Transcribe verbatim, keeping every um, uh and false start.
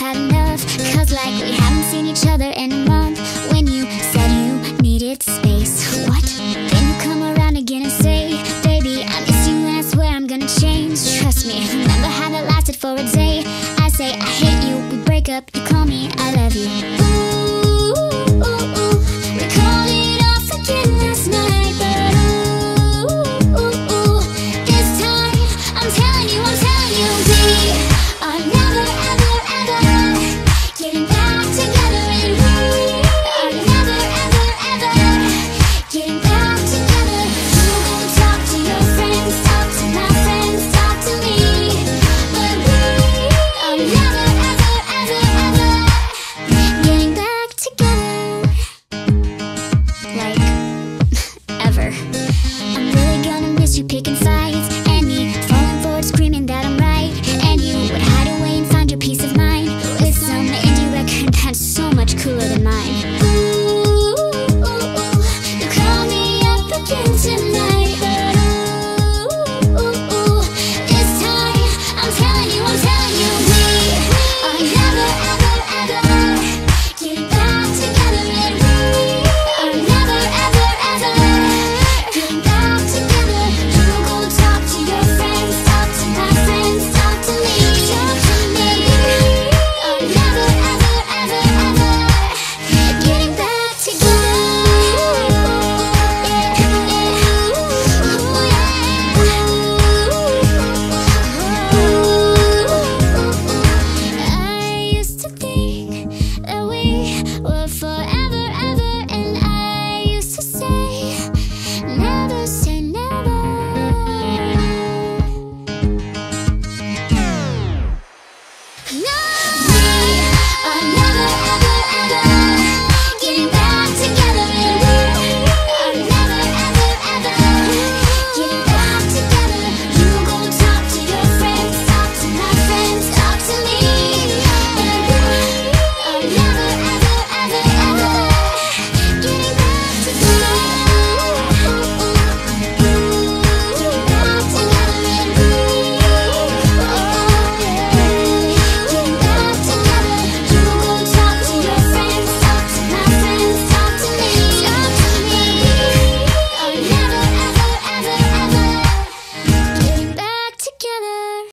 I've had enough, cause like we haven't seen each other in a month. When you said you needed space, what? Then you come around again and say, baby, I miss you and I swear I'm gonna change. Trust me, remember how that lasted for a day. I say I hate you, we break up, you call me I love you. Ooh, ooh, ooh, we called it off again last night, but ooh, ooh, ooh, this time I'm telling you, I'm telling you, we are never, ever, ever getting back together, and we are never, ever, ever getting back together. You go talk to your friends, talk to my friends, talk to me, but we are never, ever, ever, ever getting back together. Like, ever. I'm really gonna miss you picking five.